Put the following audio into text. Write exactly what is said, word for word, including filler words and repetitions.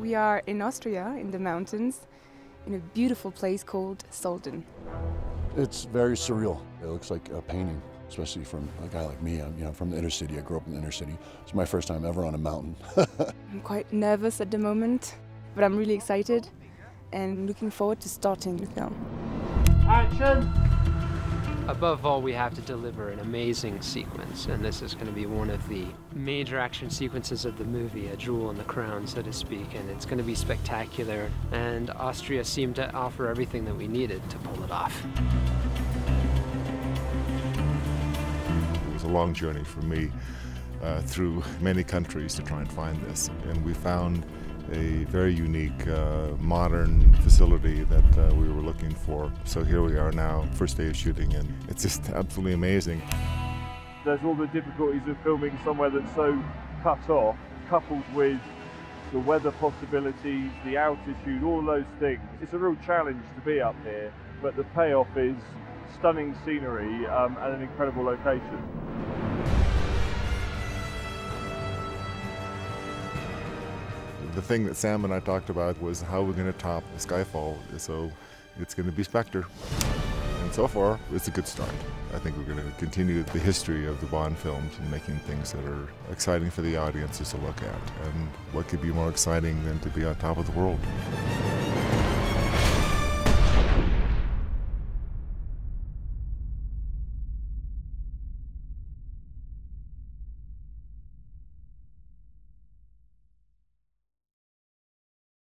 We are in Austria, in the mountains, in a beautiful place called Solden. It's very surreal. It looks like a painting, especially from a guy like me. I'm you know, from the inner city. I grew up in the inner city. It's my first time ever on a mountain. I'm quite nervous at the moment, but I'm really excited and looking forward to starting the film. Action! Above all, we have to deliver an amazing sequence, and this is going to be one of the major action sequences of the movie, a jewel in the crown, so to speak, and it's going to be spectacular, and Austria seemed to offer everything that we needed to pull it off. It was a long journey for me uh, through many countries to try and find this, and we found a very unique, uh, modern facility that uh, we were looking for. So here we are now, first day of shooting, and it's just absolutely amazing. There's all the difficulties of filming somewhere that's so cut off, coupled with the weather possibilities, the altitude, all those things. It's a real challenge to be up here, but the payoff is stunning scenery um, and an incredible location. The thing that Sam and I talked about was how we're going to top Skyfall, so it's going to be Spectre. And so far, it's a good start. I think we're going to continue the history of the Bond films and making things that are exciting for the audiences to look at. And what could be more exciting than to be on top of the world?